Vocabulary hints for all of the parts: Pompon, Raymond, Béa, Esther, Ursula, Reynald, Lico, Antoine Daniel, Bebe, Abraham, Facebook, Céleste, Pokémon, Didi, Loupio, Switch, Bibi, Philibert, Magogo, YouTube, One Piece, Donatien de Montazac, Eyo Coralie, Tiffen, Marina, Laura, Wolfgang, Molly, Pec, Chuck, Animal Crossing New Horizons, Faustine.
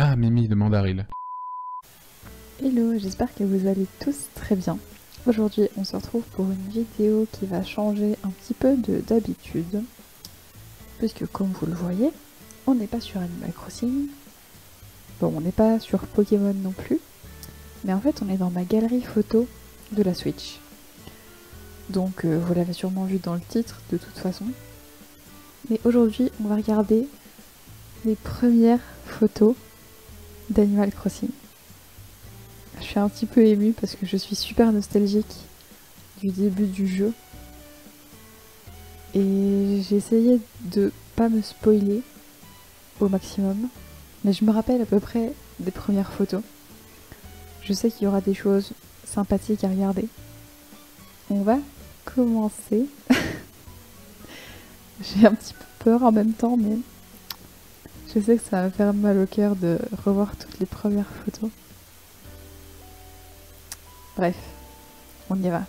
Ah, Mimi de Mandarîle. Hello, j'espère que vous allez tous très bien. Aujourd'hui, on se retrouve pour une vidéo qui va changer un petit peu d'habitude. Puisque comme vous le voyez, on n'est pas sur Animal Crossing. Bon, on n'est pas sur Pokémon non plus. Mais en fait, on est dans ma galerie photo de la Switch. Donc, vous l'avez sûrement vu dans le titre, de toute façon. Mais aujourd'hui, on va regarder les premières photos d'Animal Crossing. Je suis un petit peu émue parce que je suis super nostalgique du début du jeu. Et j'ai essayé de pas me spoiler au maximum. Mais je me rappelle à peu près des premières photos. Je sais qu'il y aura des choses sympathiques à regarder. On va commencer. J'ai un petit peu peur en même temps, mais je sais que ça va me faire mal au cœur de revoir toutes les premières photos. Bref, on y va.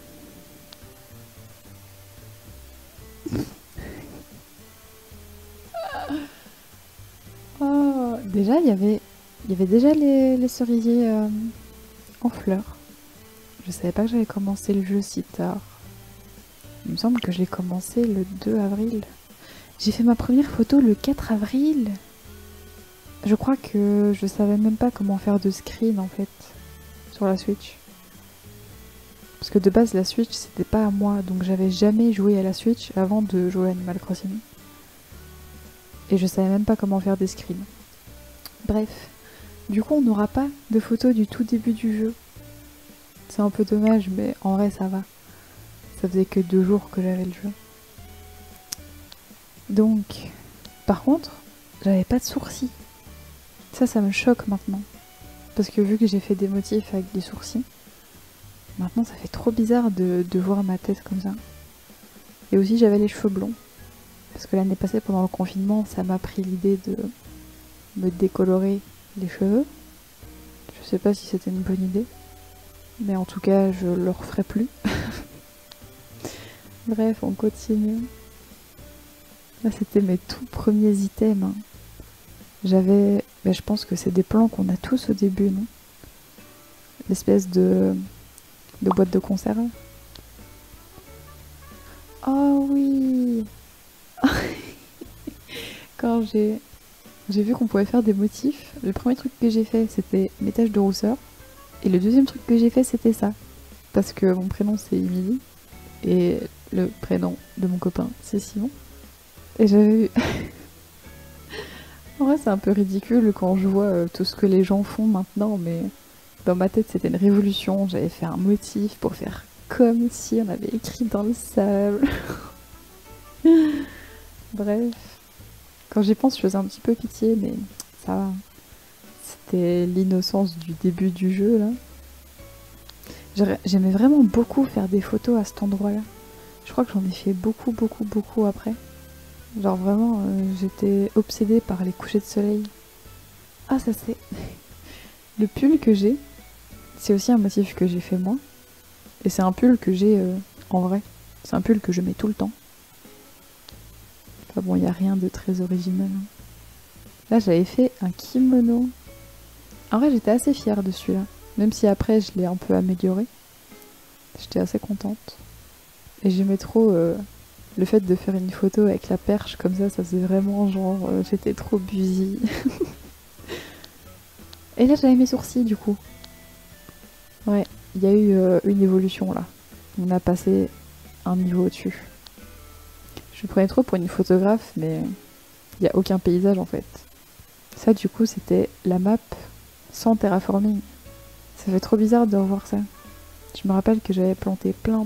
Oh, déjà, il y avait déjà les cerisiers en fleurs. Je savais pas que j'avais commencé le jeu si tard. Il me semble que je l'ai commencé le 2 avril. J'ai fait ma première photo le 4 avril. Je crois que je savais même pas comment faire de screen en fait sur la Switch. Parce que de base la Switch c'était pas à moi, donc j'avais jamais joué à la Switch avant de jouer à Animal Crossing. Et je savais même pas comment faire des screens. Bref, du coup on n'aura pas de photos du tout début du jeu. C'est un peu dommage, mais en vrai ça va. Ça faisait que 2 jours que j'avais le jeu. Donc, par contre, j'avais pas de sourcils. Ça me choque maintenant. Parce que vu que j'ai fait des motifs avec des sourcils, maintenant, ça fait trop bizarre de voir ma tête comme ça. Et aussi, j'avais les cheveux blonds. Parce que l'année passée, pendant le confinement, ça m'a pris l'idée de me décolorer les cheveux. Je sais pas si c'était une bonne idée. Mais en tout cas, je le referai plus. Bref, on continue. Là, c'était mes tout premiers items. Hein. J'avais... Ben, je pense que c'est des plans qu'on a tous au début, non? L'espèce de boîte de conserve. Oh oui. Quand j'ai vu qu'on pouvait faire des motifs, le premier truc que j'ai fait c'était mes taches de rousseur et le deuxième truc que j'ai fait c'était ça, parce que mon prénom c'est Emily et le prénom de mon copain c'est Simon et j'avais eu... En vrai c'est un peu ridicule quand je vois tout ce que les gens font maintenant, mais dans ma tête, c'était une révolution. J'avais fait un motif pour faire comme si on avait écrit dans le sable. Bref. Quand j'y pense, je faisais un petit peu pitié, mais ça va. C'était l'innocence du début du jeu, là. J'aimais vraiment beaucoup faire des photos à cet endroit-là. Je crois que j'en ai fait beaucoup après. Genre vraiment, j'étais obsédée par les couchers de soleil. Ah, ça c'est... Le pull que j'ai, c'est aussi un motif que j'ai fait moi. Et c'est un pull que j'ai en vrai. C'est un pull que je mets tout le temps. Enfin bon, il n'y a rien de très original. Hein. Là, j'avais fait un kimono. En vrai, j'étais assez fière de celui-là. Même si après, je l'ai un peu amélioré. J'étais assez contente. Et j'aimais trop le fait de faire une photo avec la perche comme ça. Ça faisait vraiment genre... j'étais trop busy. Et là j'avais mes sourcils du coup. Ouais, il y a eu une évolution là. On a passé un niveau au-dessus. Je me prenais trop pour une photographe, mais il n'y a aucun paysage en fait. Ça du coup c'était la map sans terraforming. Ça fait trop bizarre de revoir ça. Je me rappelle que j'avais planté plein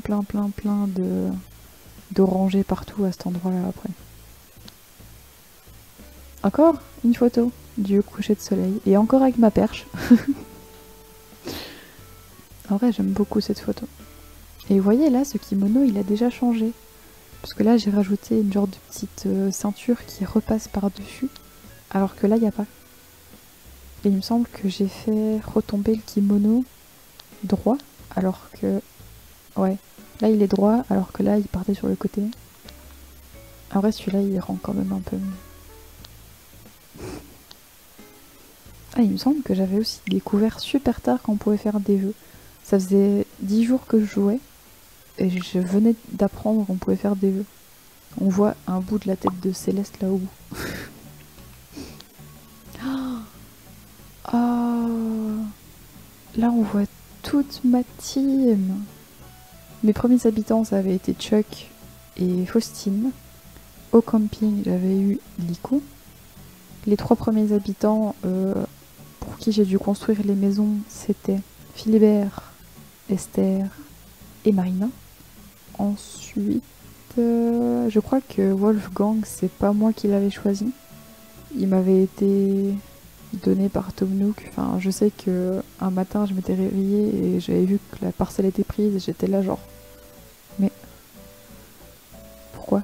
d'orangers partout à cet endroit là après. Encore une photo du coucher de soleil, et encore avec ma perche. En vrai j'aime beaucoup cette photo. Et vous voyez là, ce kimono il a déjà changé, parce que là j'ai rajouté une genre de petite ceinture qui repasse par dessus, alors que là il n'y a pas. Et il me semble que j'ai fait retomber le kimono droit, alors que... Ouais, là il est droit, alors que là il partait sur le côté. En vrai celui-là il rend quand même un peu mieux. Ah, il me semble que j'avais aussi découvert super tard qu'on pouvait faire des jeux. Ça faisait 10 jours que je jouais et je venais d'apprendre qu'on pouvait faire des jeux. On voit un bout de la tête de Céleste là-haut. Oh, là on voit toute ma team. Mes premiers habitants, ça avait été Chuck et Faustine. Au camping, j'avais eu Lico. Les trois premiers habitants pour qui j'ai dû construire les maisons, c'était Philibert, Esther et Marina. Ensuite, je crois que Wolfgang, c'est pas moi qui l'avais choisi. Il m'avait été donné par Tom Nook. Enfin, je sais que un matin, je m'étais réveillée et j'avais vu que la parcelle était prise et j'étais là genre... Mais... pourquoi?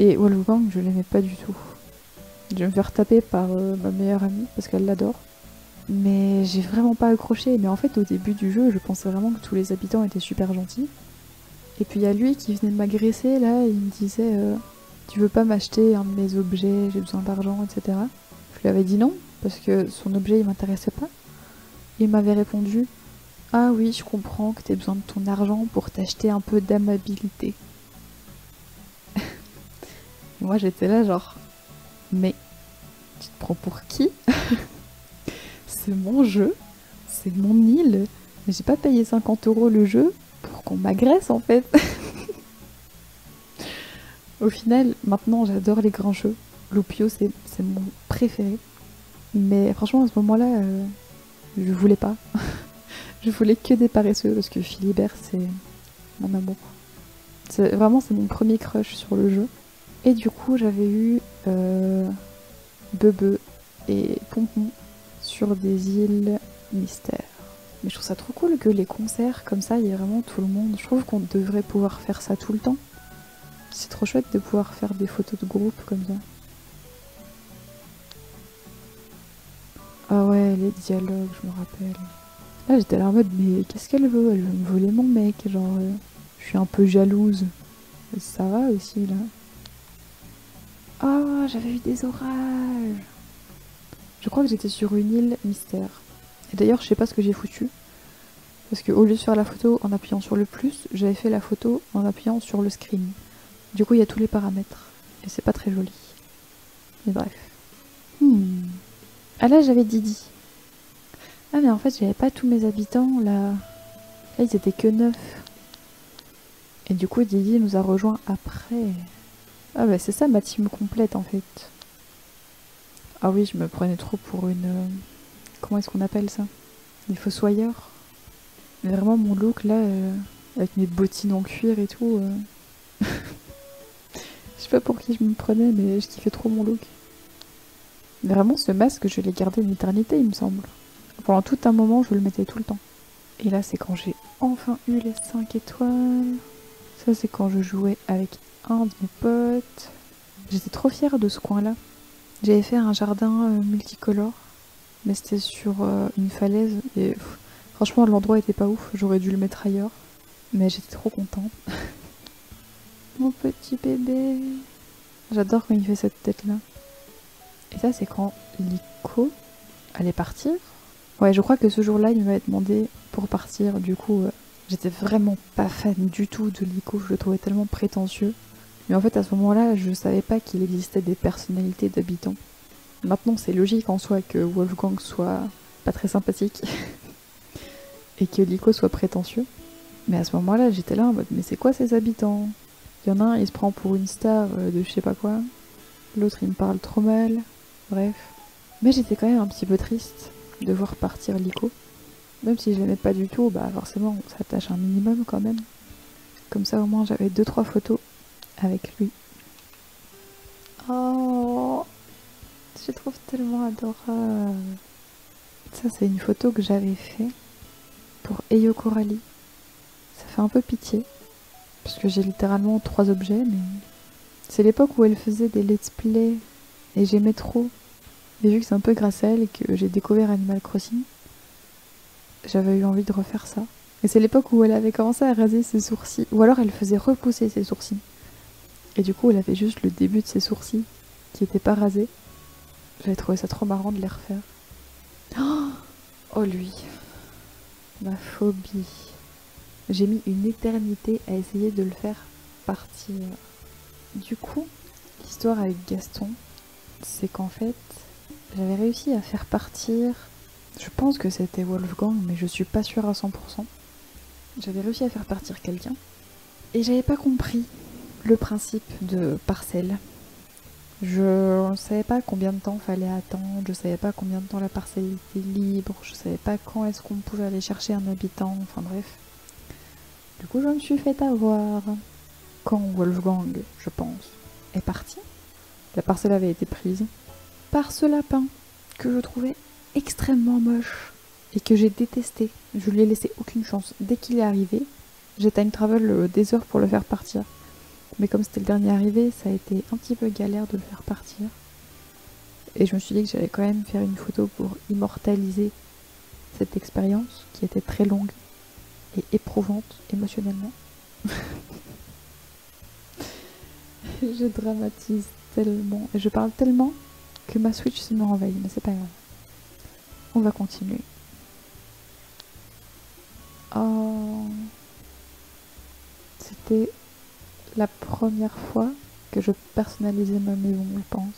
Et Wolfgang, je l'aimais pas du tout. Je vais me faire taper par ma meilleure amie parce qu'elle l'adore. Mais j'ai vraiment pas accroché. Mais en fait, au début du jeu, je pensais vraiment que tous les habitants étaient super gentils. Et puis il y a lui qui venait de m'agresser là, et il me disait « Tu veux pas m'acheter un de mes objets, j'ai besoin d'argent, etc. » Je lui avais dit non, parce que son objet il m'intéressait pas. Il m'avait répondu « Ah oui, je comprends que t'aies besoin de ton argent pour t'acheter un peu d'amabilité. » Moi j'étais là genre... Mais tu te prends pour qui? C'est mon jeu, c'est mon île, mais j'ai pas payé 50 € le jeu pour qu'on m'agresse en fait. Au final, maintenant j'adore les grands jeux. Loupio c'est mon préféré. Mais franchement à ce moment-là, je voulais pas. Je voulais que des paresseux parce que Philibert c'est mon amour. Vraiment c'est mon premier crush sur le jeu. Et du coup j'avais eu Bebe et Pompon sur des îles mystères. Mais je trouve ça trop cool que les concerts comme ça, il y ait vraiment tout le monde. Je trouve qu'on devrait pouvoir faire ça tout le temps. C'est trop chouette de pouvoir faire des photos de groupe comme ça. Ah ouais, les dialogues, je me rappelle. Là j'étais là en mode mais qu'est-ce qu'elle veut? Elle veut me voler mon mec, genre je suis un peu jalouse. Ça va aussi là. Oh, j'avais eu des orages. Je crois que j'étais sur une île mystère. Et d'ailleurs, je sais pas ce que j'ai foutu. Parce qu'au lieu de faire la photo en appuyant sur le plus, j'avais fait la photo en appuyant sur le screen. Du coup, il y a tous les paramètres. Et c'est pas très joli. Mais bref. Ah là, j'avais Didi. Ah mais en fait, j'avais pas tous mes habitants là. Là, ils étaient que 9. Et du coup, Didi nous a rejoints après... Ah bah c'est ça ma team complète en fait. Ah oui, je me prenais trop pour une... comment est-ce qu'on appelle ça? Des fossoyeurs. Mais vraiment mon look là, avec mes bottines en cuir et tout... je sais pas pour qui je me prenais mais je kiffais trop mon look. Vraiment ce masque je l'ai gardé une éternité il me semble. Pendant tout un moment je le mettais tout le temps. Et là c'est quand j'ai enfin eu les 5 étoiles. Ça c'est quand je jouais avec... un de mes potes. J'étais trop fière de ce coin-là. J'avais fait un jardin multicolore, mais c'était sur une falaise et franchement l'endroit était pas ouf, j'aurais dû le mettre ailleurs, mais j'étais trop contente. Mon petit bébé. J'adore quand il fait cette tête-là. Et ça c'est quand Lico allait partir. Ouais, je crois que ce jour-là il m'avait demandé pour partir, du coup j'étais vraiment pas fan du tout de Lico, je le trouvais tellement prétentieux. Mais en fait, à ce moment-là, je savais pas qu'il existait des personnalités d'habitants. Maintenant, c'est logique en soi que Wolfgang soit pas très sympathique et que Lico soit prétentieux. Mais à ce moment-là, j'étais là en mode, mais c'est quoi ces habitants? Il y en a un, il se prend pour une star de je sais pas quoi. L'autre, il me parle trop mal. Bref. Mais j'étais quand même un petit peu triste de voir partir Lico. Même si je l'aimais pas du tout, bah forcément, on s'attache un minimum quand même. Comme ça, au moins, j'avais 2-3 photos avec lui. Oh, je le trouve tellement adorable. Ça, c'est une photo que j'avais fait pour Eyo Coralie. Ça fait un peu pitié, parce que j'ai littéralement 3 objets, mais... C'est l'époque où elle faisait des let's play, et j'aimais trop. Et vu que c'est un peu grâce à elle que j'ai découvert Animal Crossing, j'avais eu envie de refaire ça. Et c'est l'époque où elle avait commencé à raser ses sourcils, ou alors elle faisait repousser ses sourcils. Et du coup, elle avait juste le début de ses sourcils, qui n'étaient pas rasés. J'avais trouvé ça trop marrant de les refaire. Oh lui, ma phobie. J'ai mis une éternité à essayer de le faire partir. Du coup, l'histoire avec Gaston, c'est qu'en fait, j'avais réussi à faire partir... Je pense que c'était Wolfgang, mais je suis pas sûre à 100%. J'avais réussi à faire partir quelqu'un, et j'avais pas compris le principe de parcelle. Je ne savais pas combien de temps fallait attendre, je ne savais pas combien de temps la parcelle était libre, je ne savais pas quand est-ce qu'on pouvait aller chercher un habitant, enfin bref. Du coup, je me suis fait avoir. Quand Wolfgang, je pense, est parti, la parcelle avait été prise par ce lapin que je trouvais extrêmement moche et que j'ai détesté. Je lui ai laissé aucune chance. Dès qu'il est arrivé, j'ai time travel des heures pour le faire partir. Mais comme c'était le dernier arrivé, ça a été un petit peu galère de le faire partir. Et je me suis dit que j'allais quand même faire une photo pour immortaliser cette expérience qui était très longue et éprouvante émotionnellement. Je dramatise tellement et je parle tellement que ma Switch se me renveille, mais c'est pas grave. On va continuer. Oh. C'était la première fois que je personnalisais ma maison, je pense.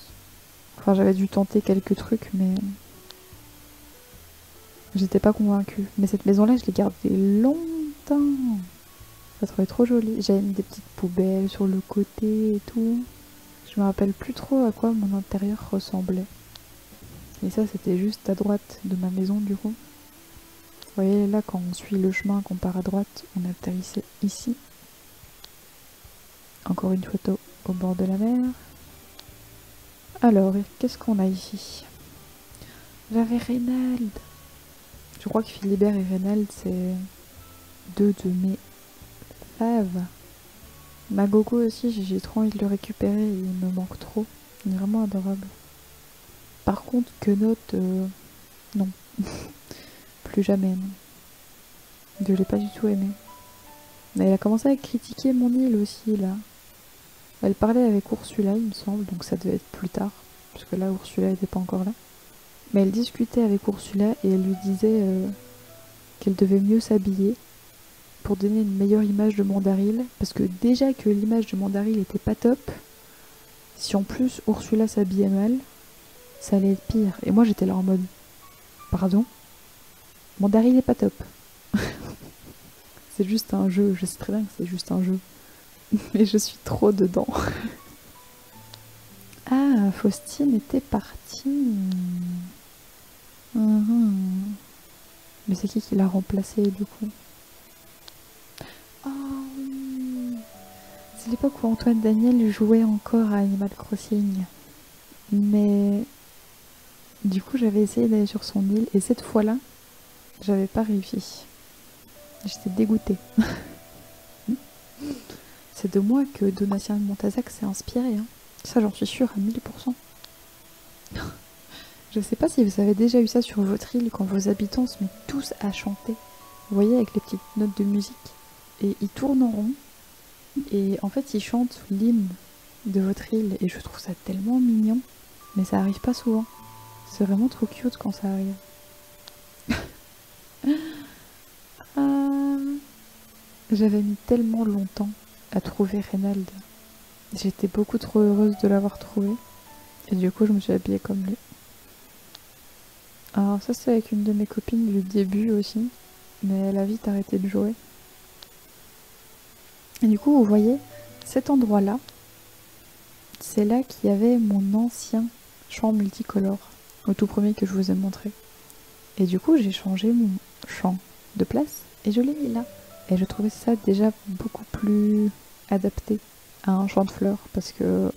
Enfin, j'avais dû tenter quelques trucs, mais... J'étais pas convaincue. Mais cette maison-là, je l'ai gardée longtemps. Je la trouvais trop jolie. J'avais mis des petites poubelles sur le côté et tout. Je me rappelle plus trop à quoi mon intérieur ressemblait. Et ça, c'était juste à droite de ma maison, du coup. Vous voyez, là, quand on suit le chemin, qu'on part à droite, on atterrissait ici. Encore une photo au bord de la mer. Alors, qu'est-ce qu'on a ici? J'avais Reynald. Je crois que Philibert et Reynald, c'est deux de mes faves. Magogo aussi, j'ai trop envie de le récupérer, il me manque trop. Il est vraiment adorable. Par contre, que note... non. Plus jamais. Je l'ai pas du tout aimé. Mais elle a commencé à critiquer mon île aussi, là. Elle parlait avec Ursula, il me semble, donc ça devait être plus tard, puisque là, Ursula n'était pas encore là. Mais elle discutait avec Ursula et elle lui disait qu'elle devait mieux s'habiller pour donner une meilleure image de Mandarîle, parce que déjà que l'image de Mandarîle était pas top, si en plus Ursula s'habillait mal, ça allait être pire. Et moi, j'étais là en mode, pardon, Mandarîle est pas top. C'est juste un jeu, je sais très bien que c'est juste un jeu. Mais je suis trop dedans. Ah, Faustine était partie. Mais c'est qui l'a remplacée du coup? Oh, c'est l'époque où Antoine Daniel jouait encore à Animal Crossing. Mais du coup, j'avais essayé d'aller sur son île et cette fois-là, j'avais pas réussi. J'étais dégoûtée. C'est de moi que Donatien de Montazac s'est inspiré. Hein. Ça, j'en suis sûre à 1000%. Je sais pas si vous avez déjà eu ça sur votre île quand vos habitants se mettent tous à chanter. Vous voyez, avec les petites notes de musique. Et ils tournent en rond. Et en fait, ils chantent l'hymne de votre île. Et je trouve ça tellement mignon. Mais ça arrive pas souvent. C'est vraiment trop cute quand ça arrive. J'avais mis tellement longtemps à trouver Reynald. J'étais beaucoup trop heureuse de l'avoir trouvé. Et du coup, je me suis habillée comme lui. Alors ça, c'est avec une de mes copines du début aussi. Mais elle a vite arrêté de jouer. Et du coup, vous voyez, cet endroit-là, c'est là qu'il y avait mon ancien champ multicolore. Le tout premier que je vous ai montré. Et du coup, j'ai changé mon champ de place et je l'ai mis là. Et je trouvais ça déjà beaucoup plus adapté à un champ de fleurs parce que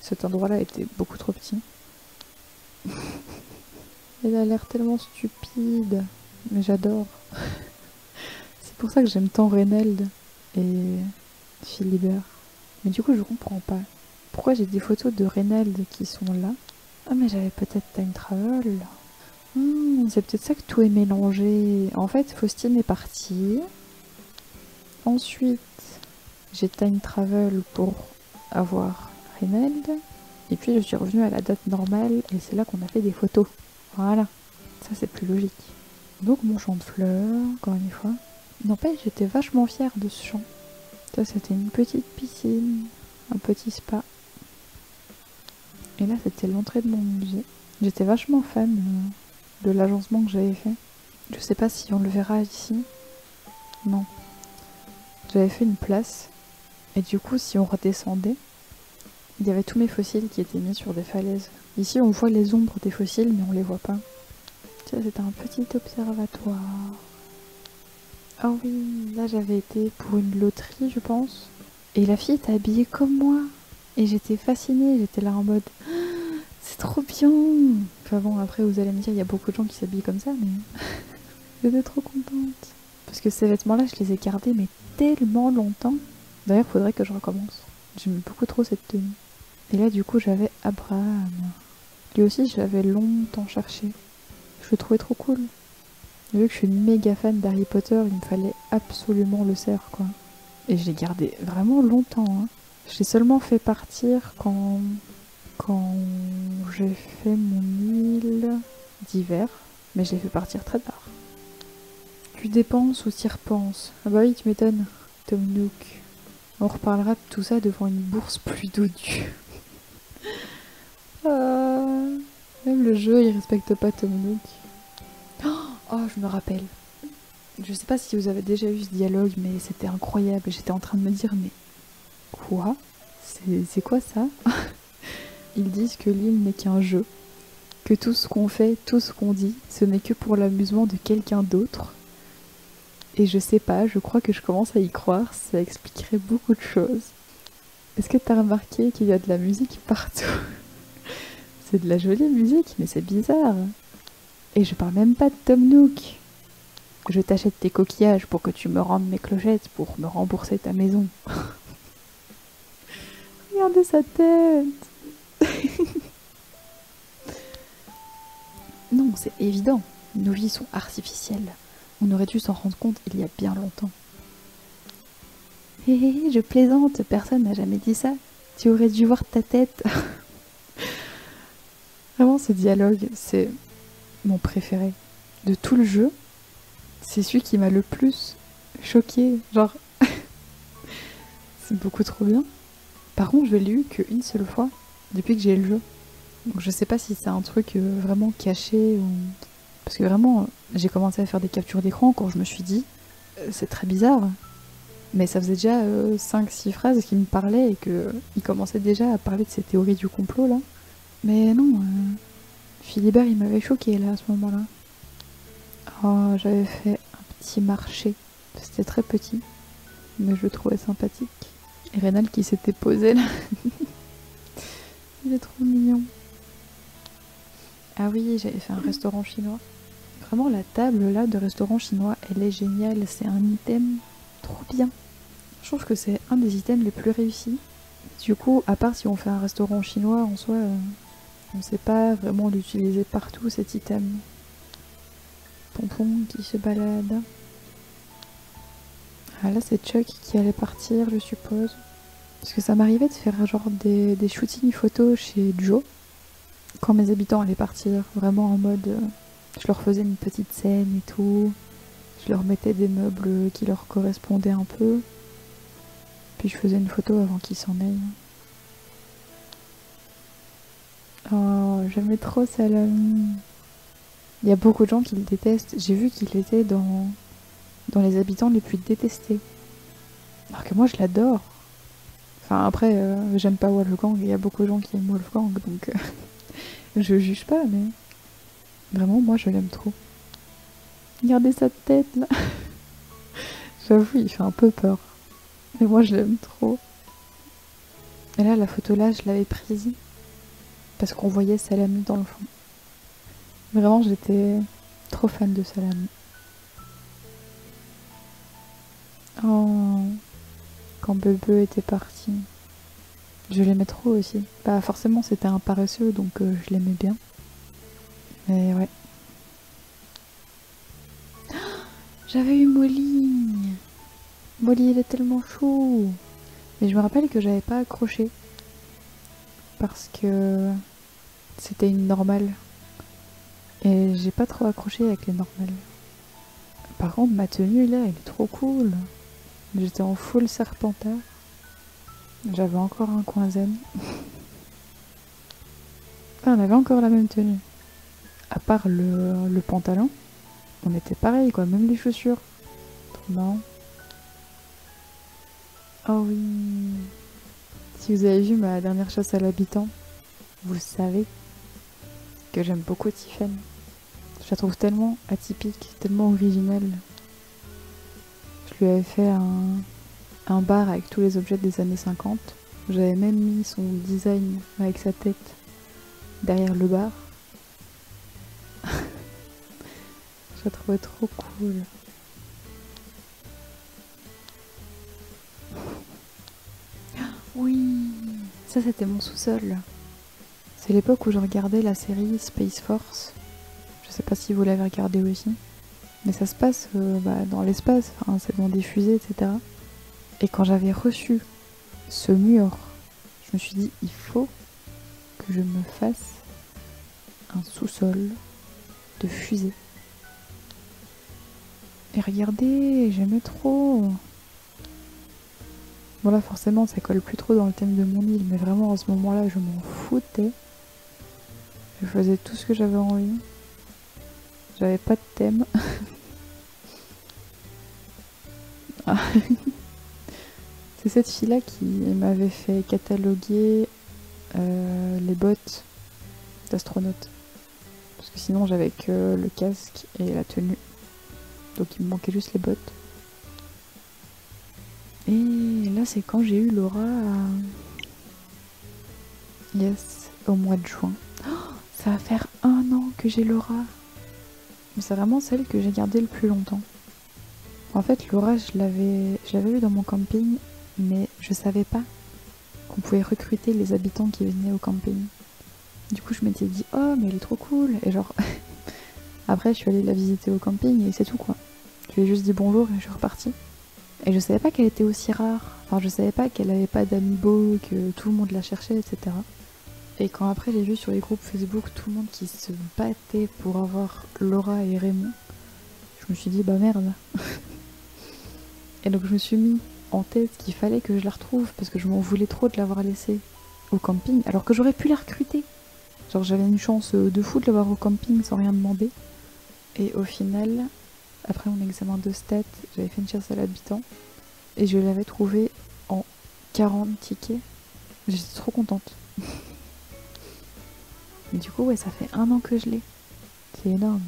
cet endroit-là était beaucoup trop petit. Elle a l'air tellement stupide, mais j'adore. C'est pour ça que j'aime tant Reynald et Philibert. Mais du coup, je comprends pas. Pourquoi j'ai des photos de Reynald qui sont là? Ah, mais j'avais peut-être time travel. C'est peut-être ça que tout est mélangé. En fait, Faustine est partie. Ensuite, j'ai time travel pour avoir Reynald. Et puis je suis revenue à la date normale et c'est là qu'on a fait des photos. Voilà. Ça c'est plus logique. Donc mon champ de fleurs, encore une fois. N'empêche, j'étais vachement fière de ce champ. Ça c'était une petite piscine, un petit spa. Et là c'était l'entrée de mon musée. J'étais vachement fan de l'agencement que j'avais fait. Je sais pas si on le verra ici. Non. J'avais fait une place. Et du coup, si on redescendait, il y avait tous mes fossiles qui étaient mis sur des falaises. Ici, on voit les ombres des fossiles, mais on les voit pas. Ça, c'est un petit observatoire. Ah oh oui, là j'avais été pour une loterie, je pense. Et la fille était habillée comme moi. Et j'étais fascinée, j'étais là en mode... C'est trop bien. Enfin bon, après vous allez me dire, il y a beaucoup de gens qui s'habillent comme ça, mais j'étais trop contente. Parce que ces vêtements-là, je les ai gardés, mais tellement longtemps. D'ailleurs, faudrait que je recommence. J'aime beaucoup trop cette tenue. Et là, du coup, j'avais Abraham. Lui aussi, j'avais longtemps cherché. Je le trouvais trop cool. Vu que je suis une méga fan d'Harry Potter, il me fallait absolument le cerf, quoi. Et je l'ai gardé vraiment longtemps, hein. Je l'ai seulement fait partir quand j'ai fait mon île d'hiver, mais je l'ai fait partir très tard. Tu dépenses ou t'y repenses? Ah bah oui, tu m'étonnes, Tom Nook. On reparlera de tout ça devant une bourse plus dodue. Même le jeu, il respecte pas Tom Nook. Oh, je me rappelle. Je sais pas si vous avez déjà eu ce dialogue, mais c'était incroyable. J'étais en train de me dire, mais... Quoi? C'est quoi ça? Ils disent que l'île n'est qu'un jeu, que tout ce qu'on fait, tout ce qu'on dit, ce n'est que pour l'amusement de quelqu'un d'autre. Et je sais pas, je crois que je commence à y croire, ça expliquerait beaucoup de choses. Est-ce que t'as remarqué qu'il y a de la musique partout? C'est de la jolie musique, mais c'est bizarre. Et je parle même pas de Tom Nook. Je t'achète tes coquillages pour que tu me rendes mes clochettes pour me rembourser ta maison. Regardez sa tête. Non, c'est évident, nos vies sont artificielles. On aurait dû s'en rendre compte il y a bien longtemps. Hé hé, je plaisante, personne n'a jamais dit ça. Tu aurais dû voir ta tête. Vraiment, ce dialogue, c'est mon préféré. De tout le jeu, c'est celui qui m'a le plus choqué. Genre, c'est beaucoup trop bien. Par contre, je l'ai eu qu'une seule fois depuis que j'ai le jeu. Donc je sais pas si c'est un truc vraiment caché ou... Parce que vraiment, j'ai commencé à faire des captures d'écran quand je me suis dit c'est très bizarre. Mais ça faisait déjà 5-6 phrases qui me parlaient et qu'il commençait déjà à parler de ces théories du complot là. Mais non, Philibert il m'avait choqué là à ce moment là. Oh, j'avais fait un petit marché. C'était très petit, mais je le trouvais sympathique. Et Reynald qui s'était posé là. Il est trop mignon. Ah oui, j'avais fait un restaurant chinois. Vraiment, la table là de restaurant chinois, elle est géniale. C'est un item trop bien. Je trouve que c'est un des items les plus réussis. Du coup, à part si on fait un restaurant chinois, en soi, on ne sait pas vraiment l'utiliser partout, cet item. Pompon qui se balade. Ah là, c'est Chuck qui allait partir, je suppose. Parce que ça m'arrivait de faire genre des shootings photos chez Joe. Quand mes habitants allaient partir, vraiment en mode... je leur faisais une petite scène et tout. Je leur mettais des meubles qui leur correspondaient un peu. Puis je faisais une photo avant qu'ils s'en aillent. Oh, j'aimais trop ça, l'ami. Il y a beaucoup de gens qui le détestent. J'ai vu qu'il était dans les habitants les plus détestés. Alors que moi, je l'adore. Enfin, après, j'aime pas Wolfgang. Il y a beaucoup de gens qui aiment Wolfgang, donc... Je juge pas, mais... Vraiment, moi, je l'aime trop. Regardez sa tête, là. J'avoue, il fait un peu peur. Mais moi, je l'aime trop. Et là, la photo, là, je l'avais prise. Parce qu'on voyait Salami dans le fond. Vraiment, j'étais trop fan de Salami. Oh... Quand Bebe était parti... Je l'aimais trop aussi. Bah forcément c'était un paresseux donc je l'aimais bien. Mais ouais. Oh, j'avais eu Molly. Molly il est tellement chaud. Mais je me rappelle que j'avais pas accroché. Parce que c'était une normale. Et j'ai pas trop accroché avec les normales. Par contre, ma tenue là, elle est trop cool. J'étais en full serpentard. J'avais encore un coin zen. Ah, on avait encore la même tenue. À part le pantalon, on était pareil quoi, même les chaussures. Trop marrant. Oh oui. Si vous avez vu ma dernière chasse à l'habitant, vous savez que j'aime beaucoup Tiffen. Je la trouve tellement atypique, tellement originelle. Je lui avais fait un bar avec tous les objets des années 50. J'avais même mis son design avec sa tête derrière le bar. Je la trouvais trop cool. Oui, ça c'était mon sous-sol. C'est l'époque où je regardais la série Space Force. Je sais pas si vous l'avez regardée aussi. Mais ça se passe dans l'espace, hein, c'est dans des fusées, etc. Et quand j'avais reçu ce mur, je me suis dit, il faut que je me fasse un sous-sol de fusée. Et regardez, j'aimais trop. Bon là forcément ça colle plus trop dans le thème de mon île, mais vraiment à ce moment-là je m'en foutais. Je faisais tout ce que j'avais envie. J'avais pas de thème. Ah. C'est cette fille-là qui m'avait fait cataloguer les bottes d'astronaute. Parce que sinon j'avais que le casque et la tenue. Donc il me manquait juste les bottes. Et là c'est quand j'ai eu Laura yes, au mois de juin. Oh, ça va faire 1 an que j'ai Laura. Mais c'est vraiment celle que j'ai gardée le plus longtemps. En fait Laura je l'avais vue dans mon camping, mais je savais pas qu'on pouvait recruter les habitants qui venaient au camping. Du coup je m'étais dit oh mais elle est trop cool et genre après je suis allée la visiter au camping et c'est tout quoi. Je lui ai juste dit bonjour et je suis repartie. Et je savais pas qu'elle était aussi rare, enfin je savais pas qu'elle avait pas d'amiibo, que tout le monde la cherchait, etc. Et quand après j'ai vu sur les groupes Facebook tout le monde qui se battait pour avoir Laura et Raymond, je me suis dit bah merde. Et donc je me suis mis en tête qu'il fallait que je la retrouve parce que je m'en voulais trop de l'avoir laissée au camping alors que j'aurais pu la recruter. Genre j'avais une chance de fou de l'avoir au camping sans rien demander. Et au final... Après mon examen de stats, j'avais fait une chasse à l'habitant et je l'avais trouvée en 40 tickets. J'étais trop contente. Mais du coup, ouais, ça fait 1 an que je l'ai. C'est énorme.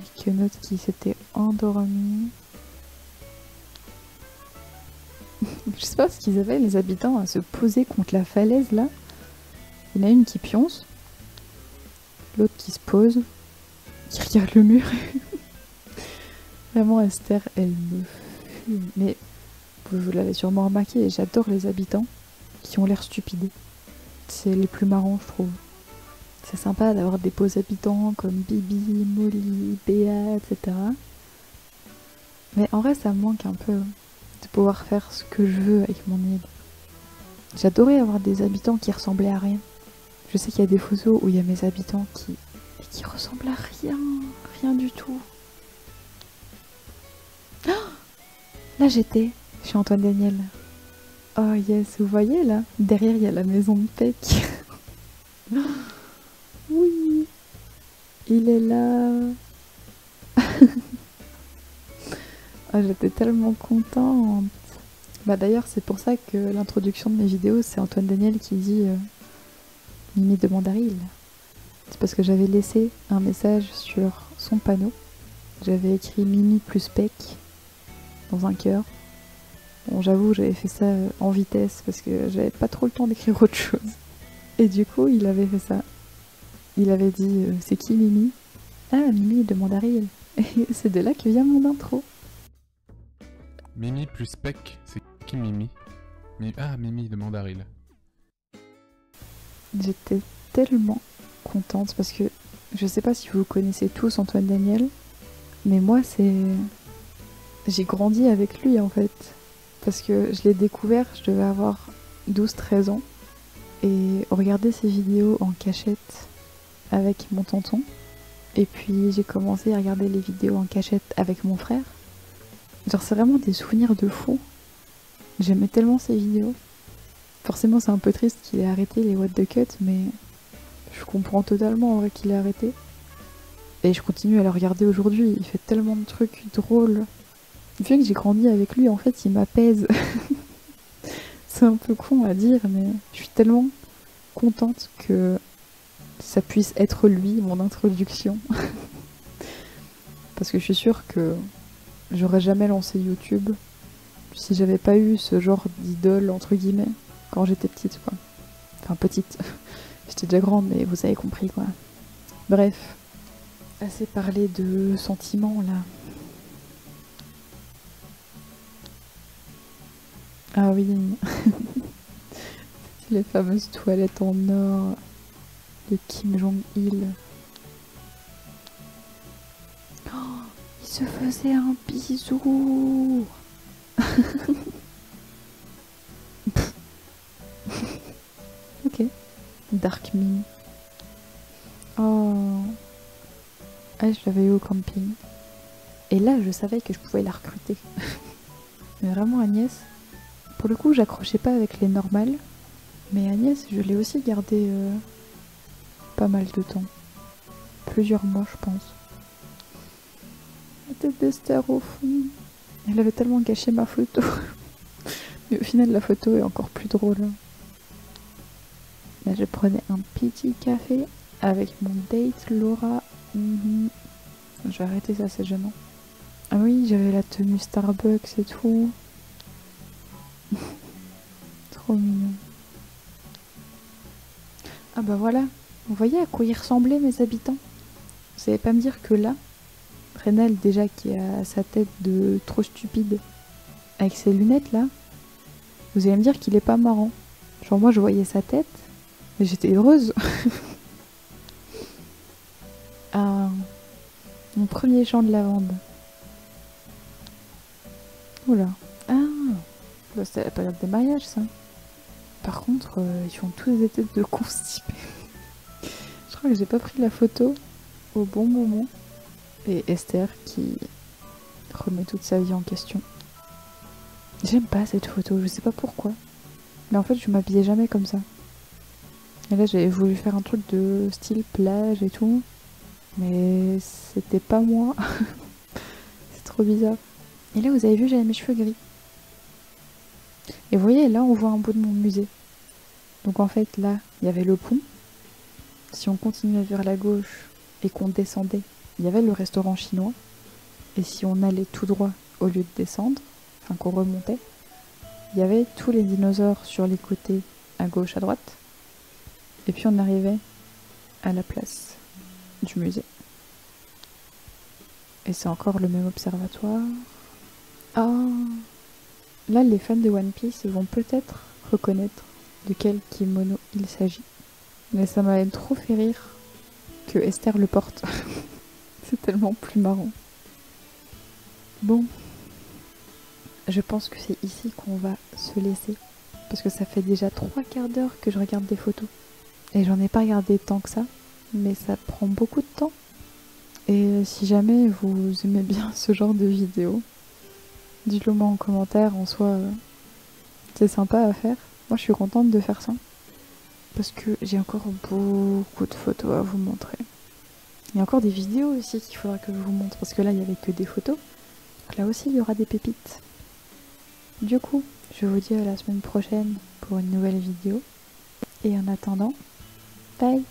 Et que notre qui s'était endormi. Je sais pas ce qu'ils avaient, les habitants, à se poser contre la falaise là. Il y en a une qui pionce, l'autre qui se pose. Qui regarde le mur. Vraiment Esther, elle me fume. Mais vous l'avez sûrement remarqué, j'adore les habitants qui ont l'air stupides. C'est les plus marrants je trouve. C'est sympa d'avoir des beaux habitants comme Bibi, Molly, Béa, etc. Mais en vrai ça me manque un peu de pouvoir faire ce que je veux avec mon île. J'adorais avoir des habitants qui ressemblaient à rien. Je sais qu'il y a des photos où il y a mes habitants qui ressemble à rien, rien du tout. Oh là j'étais chez Antoine Daniel. Oh yes, vous voyez là, derrière il y a la maison de Pec. Oui, il est là. Oh, j'étais tellement contente. Bah d'ailleurs c'est pour ça que l'introduction de mes vidéos c'est Antoine Daniel qui dit Mimi de Mandarîle. C'est parce que j'avais laissé un message sur son panneau. J'avais écrit Mimi plus Pec dans un cœur. Bon, j'avoue, j'avais fait ça en vitesse parce que j'avais pas trop le temps d'écrire autre chose. Et du coup, il avait fait ça. Il avait dit c'est qui Mimi? Ah, Mimi de Mandarîle. Et c'est de là que vient mon intro. Mimi plus Pec, c'est qui Mimi? Ah, Mimi de Mandarîle. J'étais tellement contente parce que je sais pas si vous connaissez tous Antoine Daniel, mais moi c'est... J'ai grandi avec lui en fait, parce que je l'ai découvert, je devais avoir 12-13 ans, et regarder ces vidéos en cachette avec mon tonton. Et puis j'ai commencé à regarder les vidéos en cachette avec mon frère. Genre c'est vraiment des souvenirs de fou. J'aimais tellement ces vidéos. Forcément c'est un peu triste qu'il ait arrêté les What the Cut, mais je comprends totalement en vrai qu'il ait arrêté. Et je continue à le regarder aujourd'hui, il fait tellement de trucs drôles. Vu que j'ai grandi avec lui, en fait il m'apaise. C'est un peu con à dire, mais je suis tellement contente que ça puisse être lui, mon introduction. Parce que je suis sûre que j'aurais jamais lancé YouTube si j'avais pas eu ce genre d'idole, entre guillemets, quand j'étais petite, quoi. Enfin, petite. J'étais déjà grande, mais vous avez compris, quoi. Bref. Assez parlé de sentiments, là. Ah oui. Les fameuses toilettes en or de Kim Jong-il. Oh, il se faisait un bisou. Ok. Dark Mimi. Oh. Ah, je l'avais eu au camping. Et là, je savais que je pouvais la recruter. Mais vraiment, Agnès. Pour le coup, j'accrochais pas avec les normales. Mais Agnès, je l'ai aussi gardée pas mal de temps. Plusieurs mois, je pense. La tête d'Esther au fond. Elle avait tellement gâché ma photo. Mais au final, la photo est encore plus drôle. Là, je prenais un petit café avec mon date Laura. Je vais arrêter ça, c'est gênant. Ah oui, j'avais la tenue Starbucks et tout. Trop mignon. Ah bah voilà, vous voyez à quoi ils ressemblaient mes habitants. Vous savez pas me dire que là, Reynald déjà qui a sa tête de trop stupide avec ses lunettes là, vous allez me dire qu'il est pas marrant. Genre moi je voyais sa tête et j'étais heureuse. Ah, mon premier champ de lavande. Oula. Ah, bah, ça a pas l'air des mariages ça. Par contre, ils ont tous des têtes de constipés. Je crois que j'ai pas pris la photo au bon moment. Et Esther qui remet toute sa vie en question. J'aime pas cette photo, je sais pas pourquoi. Mais en fait, je m'habillais jamais comme ça. Et là, j'avais voulu faire un truc de style plage et tout. Mais c'était pas moi. C'est trop bizarre. Et là, vous avez vu, j'avais mes cheveux gris. Et vous voyez, là, on voit un bout de mon musée. Donc en fait, là, il y avait le pont. Si on continuait vers la gauche et qu'on descendait, il y avait le restaurant chinois. Et si on allait tout droit au lieu de descendre, enfin qu'on remontait, il y avait tous les dinosaures sur les côtés, à gauche, à droite. Et puis on arrivait à la place du musée. Et c'est encore le même observatoire. Oh! Là, les fans de One Piece vont peut-être reconnaître de quel kimono il s'agit. Mais ça m'a trop fait rire que Esther le porte. C'est tellement plus marrant. Bon. Je pense que c'est ici qu'on va se laisser. Parce que ça fait déjà 3 quarts d'heure que je regarde des photos. Et j'en ai pas regardé tant que ça. Mais ça prend beaucoup de temps. Et si jamais vous aimez bien ce genre de vidéos, dites-le moi en commentaire, en soi, c'est sympa à faire. Moi, je suis contente de faire ça. Parce que j'ai encore beaucoup de photos à vous montrer. Il y a encore des vidéos aussi qu'il faudra que je vous montre. Parce que là, il n'y avait que des photos. Donc là aussi, il y aura des pépites. Du coup, je vous dis à la semaine prochaine pour une nouvelle vidéo. Et en attendant, bye!